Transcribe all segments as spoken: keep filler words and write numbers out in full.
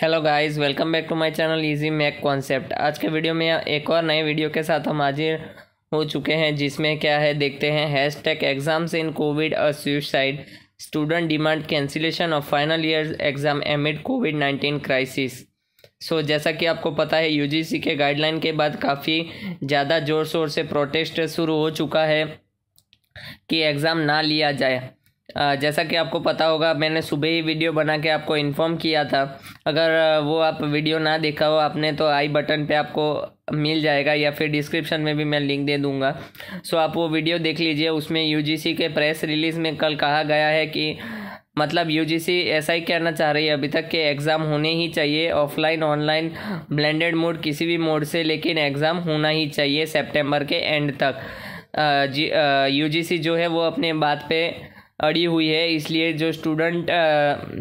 Hello guys, welcome back to my channel easy mac concept. आज के video में एक और नए वीडियो के साथ हम हाजिर हो चुके हैं, जिसमें क्या है देखते हैं। Hashtag exams in covid और suicide, student demand cancellation of final year exam amid covid nineteen crisis. So जैसा कि आपको पता है, यूजीसी के गाइडलाइन के बाद काफ़ी ज़्यादा ज़ोर शोर से प्रोटेस्ट शुरू हो चुका है कि एग्ज़ाम ना लिया जाए। जैसा कि आपको पता होगा, मैंने सुबह ही वीडियो बना के आपको इन्फॉर्म किया था। अगर वो आप वीडियो ना देखा हो आपने तो आई बटन पे आपको मिल जाएगा, या फिर डिस्क्रिप्शन में भी मैं लिंक दे दूंगा। सो आप वो वीडियो देख लीजिए। उसमें यूजीसी के प्रेस रिलीज़ में कल कहा गया है कि मतलब यूजीसी ऐसा ही कहना चाह रही है अभी तक कि एग्ज़ाम होने ही चाहिए, ऑफलाइन ऑनलाइन ब्लेंडेड मोड किसी भी मोड से, लेकिन एग्ज़ाम होना ही चाहिए सेप्टेम्बर के एंड तक। जी यूजीसी जो है वो अपने बात पे अड़ी हुई है, इसलिए जो स्टूडेंट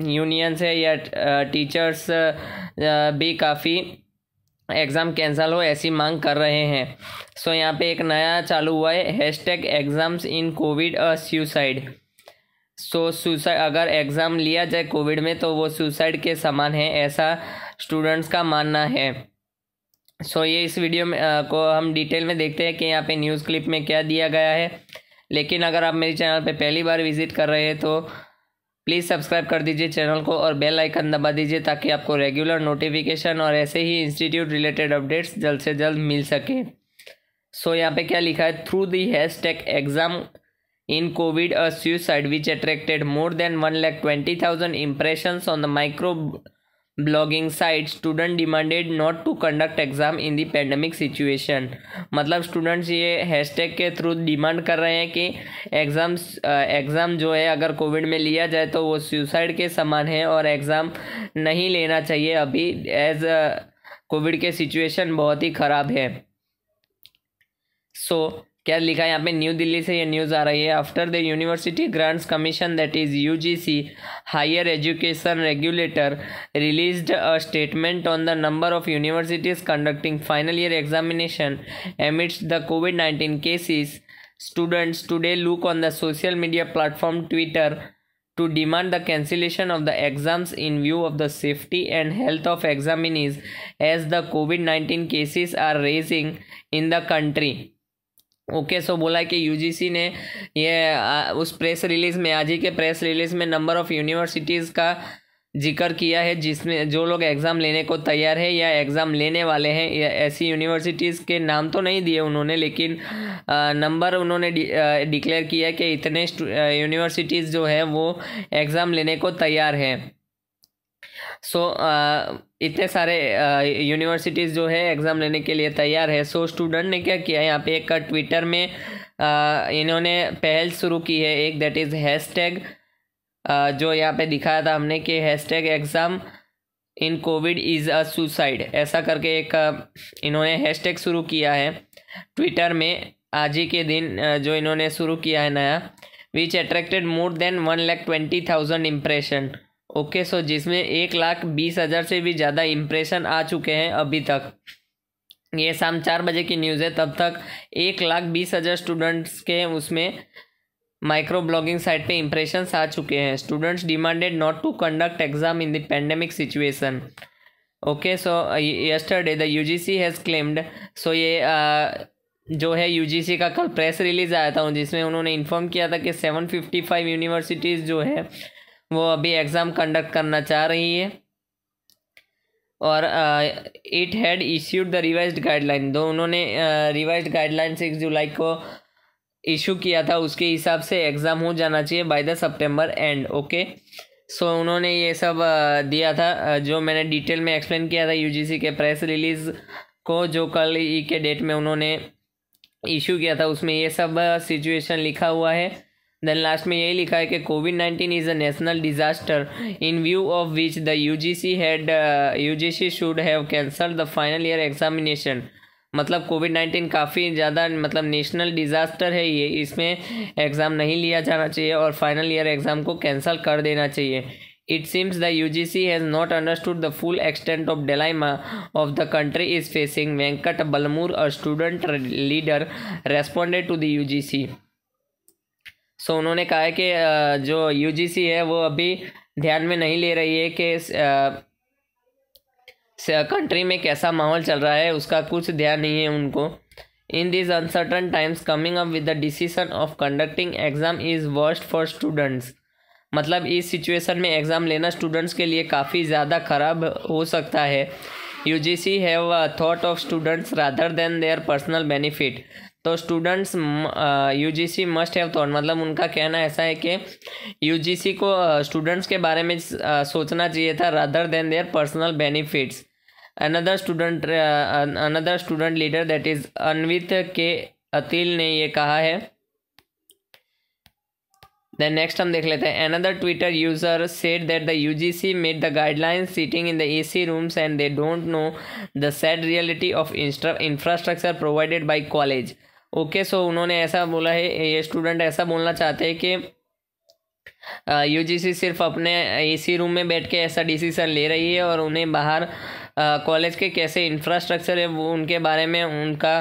यूनियंस है या टीचर्स भी काफ़ी एग्ज़ाम कैंसिल हो ऐसी मांग कर रहे हैं। सो यहाँ पे एक नया चालू हुआ है hashtag exams in covid और सुसाइड। सो सुसाइड अगर एग्ज़ाम लिया जाए कोविड में तो वो सुसाइड के समान है, ऐसा स्टूडेंट्स का मानना है। सो ये इस वीडियो में आ, को हम डिटेल में देखते हैं कि यहाँ पे न्यूज़ क्लिप में क्या दिया गया है। लेकिन अगर आप मेरे चैनल पे पहली बार विजिट कर रहे हैं तो प्लीज़ सब्सक्राइब कर दीजिए चैनल को और बेल आइकन दबा दीजिए, ताकि आपको रेगुलर नोटिफिकेशन और ऐसे ही इंस्टीट्यूट रिलेटेड अपडेट्स जल्द से जल्द मिल सके। सो यहाँ पे क्या लिखा है, through the hashtag exam in covid और suicide which attracted more than one lakh twenty thousand impressions on the micro blogging site, student demanded not to conduct exam in the pandemic situation. मतलब students ये hashtag के through demand कर रहे हैं कि exam exam जो है अगर कोविड में लिया जाए तो वो सुसाइड के समान है और एग्ज़ाम नहीं लेना चाहिए अभी, एज कोविड के सिचुएशन बहुत ही ख़राब है। सो so, क्या लिखा है यहाँ पे, न्यू दिल्ली से ये न्यूज़ आ रही है। After the university grants commission that is UGC higher education regulator released a statement on the number of universities conducting final year examination amidst the covid nineteen cases, students today look on the social media platform Twitter to demand the cancellation of the exams in view of the safety and health of examinees as the covid nineteen cases are rising in the country. Okay okay, so so बोला कि UGC ने ये आ, उस press release में, आज ही के press release में नंबर ऑफ़ यूनिवर्सिटीज़ का जिक्र किया है जिसमें जो लोग एग्ज़ाम लेने को तैयार है या एग्ज़ाम लेने वाले हैं, या ऐसी यूनिवर्सिटीज़ के नाम तो नहीं दिए उन्होंने, लेकिन आ, नंबर उन्होंने डि, डिक्लेयर किया कि इतने यूनिवर्सिटीज़ जो है वो एग्ज़ाम लेने को तैयार हैं। सो so, uh, इतने सारे यूनिवर्सिटीज़ uh, जो है एग्ज़ाम लेने के लिए तैयार है। सो so, स्टूडेंट ने क्या किया, यहाँ पे एक ट्विटर में uh, इन्होंने पहल शुरू की है एक, दैट इज़ हैश टैग, जो यहाँ पे दिखाया था हमने कि hashtag exam in covid is a suicide, ऐसा करके एक uh, इन्होंने हैश टैग शुरू किया है ट्विटर में आज ही के दिन, uh, जो इन्होंने शुरू किया है नया, which attracted more than one lakh twenty thousand impression. Okay so जिसमें एक लाख बीस हज़ार से भी ज़्यादा इम्प्रेशन आ चुके हैं अभी तक। ये शाम चार बजे की न्यूज़ है, तब तक एक लाख बीस हज़ार स्टूडेंट्स के उसमें माइक्रो ब्लॉगिंग साइट पे इम्प्रेशंस आ चुके हैं। Students demanded not to conduct exam in the pandemic situation. Okay so yesterday the UGC has claimed, so ये uh, जो है यूजीसी का कल प्रेस रिलीज आया था जिसमें उन्होंने इन्फॉर्म किया था कि सेवन फिफ्टी फाइव यूनिवर्सिटीज़ जो है वो अभी एग्ज़ाम कंडक्ट करना चाह रही है, और it had issued the revised guideline. दो उन्होंने रिवाइज्ड गाइडलाइन सिक्स जुलाई को इशू किया था, उसके हिसाब से एग्ज़ाम हो जाना चाहिए by the September end. Okay so उन्होंने ये सब uh, दिया था, uh, जो मैंने डिटेल में एक्सप्लेन किया था यूजीसी के प्रेस रिलीज़ को जो कल ई के डेट में उन्होंने इशू किया था, उसमें ये सब सिचुएशन uh, लिखा हुआ है। देन लास्ट में यही लिखा है कि covid nineteen is a national disaster in view of which the U G C had U G C should have cancelled the final year examination. मतलब कोविड नाइन्टीन काफ़ी ज़्यादा मतलब नेशनल डिज़ास्टर है ये, इसमें एग्ज़ाम नहीं लिया जाना चाहिए और फाइनल ईयर एग्ज़ाम को कैंसिल कर देना चाहिए। It seems the U G C has not understood the full extent of dilemma of the country is facing, Venkat Balmoor a student leader responded to the U G C. So so, उन्होंने कहा है कि जो UGC है वो अभी ध्यान में नहीं ले रही है कि कंट्री में कैसा माहौल चल रहा है उसका कुछ ध्यान नहीं है उनको। In this uncertain times coming up with the decision of conducting exam is worst for students, मतलब इस सिचुएशन में एग्ज़ाम लेना स्टूडेंट्स के लिए काफ़ी ज़्यादा खराब हो सकता है। U G C have thought of students rather than their personal benefit, तो students U G C must have thought, मतलब उनका कहना ऐसा है कि यू जी सी को स्टूडेंट्स uh, के बारे में uh, सोचना चाहिए था rather than their personal benefits. Another student another student leader that is Anvit K Atil ने ये कहा है। देन नेक्स्ट हम देख लेते हैं, another Twitter user said that the UGC made the guidelines sitting in the AC rooms and they don't know the sad reality of infrastructure provided by college. Okay, so उन्होंने ऐसा बोला है, ये student ऐसा बोलना चाहते हैं कि यूजीसी uh, सिर्फ अपने एसी रूम में बैठ के ऐसा डिसीजन ले रही है और उन्हें बाहर कॉलेज uh, के कैसे इंफ्रास्ट्रक्चर है वो उनके बारे में उनका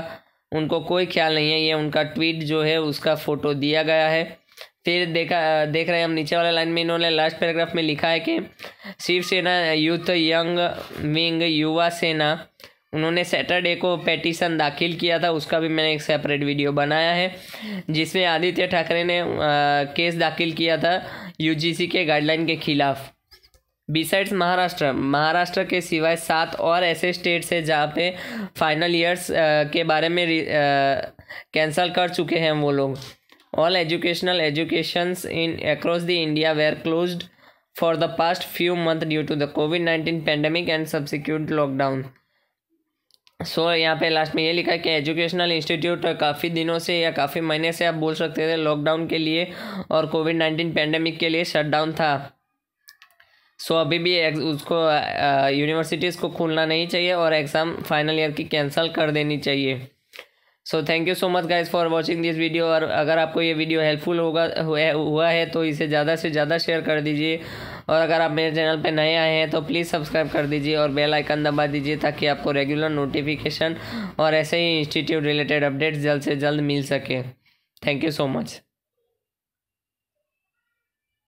उनको कोई ख्याल नहीं है। ये उनका ट्वीट जो है उसका फ़ोटो दिया गया है। फिर देखा देख रहे हैं हम नीचे वाले लाइन में, इन्होंने लास्ट पैराग्राफ में लिखा है कि शिवसेना यूथ यंग विंग युवा सेना, उन्होंने सैटरडे को पेटिशन दाखिल किया था, उसका भी मैंने एक सेपरेट वीडियो बनाया है जिसमें आदित्य ठाकरे ने आ, केस दाखिल किया था यूजीसी के गाइडलाइन के खिलाफ। बिसाइड्स महाराष्ट्र, महाराष्ट्र के सिवाय सात और ऐसे स्टेट्स हैं जहाँ पे फाइनल ईयर्स के बारे में कैंसिल कर चुके हैं वो लोग। All educational educations in across the India were closed for the past few month due to the covid nineteen pandemic and subsequent lockdown. So यहाँ पे लास्ट में ये लिखा है कि एजुकेशनल इंस्टीट्यूट काफ़ी दिनों से या काफ़ी महीने से आप बोल सकते थे लॉकडाउन के लिए और कोविड नाइन्टीन पैंडेमिक के लिए शटडाउन था। सो so, अभी भी उसको यूनिवर्सिटीज़ को खोलना नहीं चाहिए और एग्ज़ाम फाइनल ईयर की कैंसिल कर देनी चाहिए। So thank you so much guys for watching this video, और अगर आपको ये वीडियो हेल्पफुल होगा हुआ है तो इसे ज़्यादा से ज़्यादा शेयर कर दीजिए, और अगर आप मेरे चैनल पे नए आए हैं तो प्लीज़ सब्सक्राइब कर दीजिए और बेल आइकन दबा दीजिए ताकि आपको रेगुलर नोटिफिकेशन और ऐसे ही इंस्टीट्यूट रिलेटेड अपडेट्स जल्द से जल्द मिल सके। Thank you so much.